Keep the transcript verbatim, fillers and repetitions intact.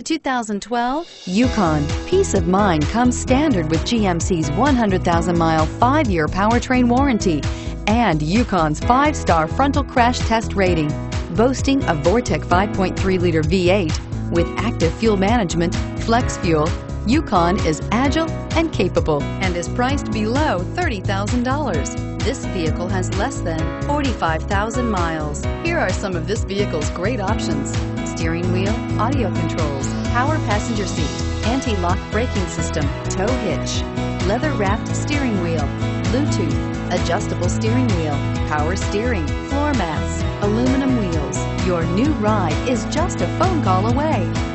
The two thousand twelve Yukon. Peace of mind comes standard with G M C's one hundred thousand mile five year powertrain warranty and Yukon's five star frontal crash test rating. Boasting a Vortec five point three liter V eight with active fuel management, flex fuel, Yukon is agile and capable and is priced below thirty thousand dollars. This vehicle has less than forty-five thousand miles. Here are some of this vehicle's great options: steering wheel audio controls, power passenger seat, anti-lock braking system, tow hitch, leather-wrapped steering wheel, Bluetooth, adjustable steering wheel, power steering, floor mats, aluminum wheels. Your new ride is just a phone call away.